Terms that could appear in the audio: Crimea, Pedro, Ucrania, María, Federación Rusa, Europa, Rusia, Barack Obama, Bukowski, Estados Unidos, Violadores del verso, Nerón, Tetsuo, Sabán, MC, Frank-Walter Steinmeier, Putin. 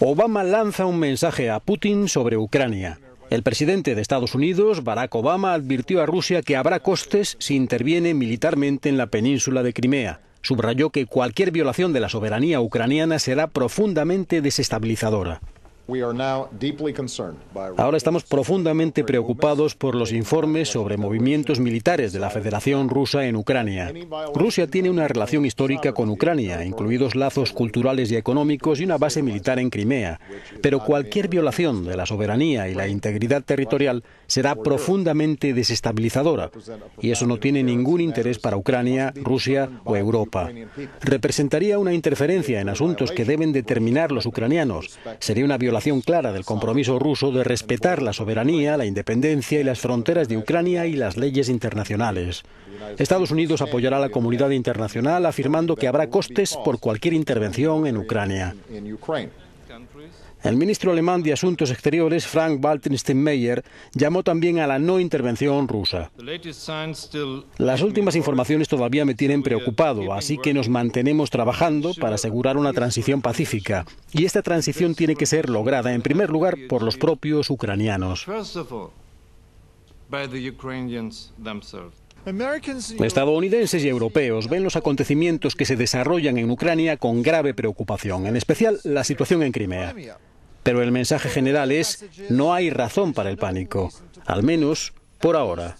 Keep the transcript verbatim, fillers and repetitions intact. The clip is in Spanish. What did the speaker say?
Obama lanza un mensaje a Putin sobre Ucrania. El presidente de Estados Unidos, Barack Obama, advirtió a Rusia que habrá costes si interviene militarmente en la península de Crimea. Subrayó que cualquier violación de la soberanía ucraniana será profundamente desestabilizadora. Ahora estamos profundamente preocupados por los informes sobre movimientos militares de la Federación Rusa en Ucrania. Rusia tiene una relación histórica con Ucrania, incluidos lazos culturales y económicos y una base militar en Crimea. Pero cualquier violación de la soberanía y la integridad territorial será profundamente desestabilizadora, y eso no tiene ningún interés para Ucrania, Rusia o Europa. Representaría una interferencia en asuntos que deben determinar los ucranianos. Sería una violación violación clara del compromiso ruso de respetar la soberanía, la independencia y las fronteras de Ucrania y las leyes internacionales. Estados Unidos apoyará a la comunidad internacional afirmando que habrá costes por cualquier intervención en Ucrania. El ministro alemán de Asuntos Exteriores, Frank-Walter Steinmeier, llamó también a la no intervención rusa. Las últimas informaciones todavía me tienen preocupado, así que nos mantenemos trabajando para asegurar una transición pacífica. Y esta transición tiene que ser lograda, en primer lugar, por los propios ucranianos. Estadounidenses y europeos ven los acontecimientos que se desarrollan en Ucrania con grave preocupación, en especial la situación en Crimea. Pero el mensaje general es: no hay razón para el pánico, al menos por ahora.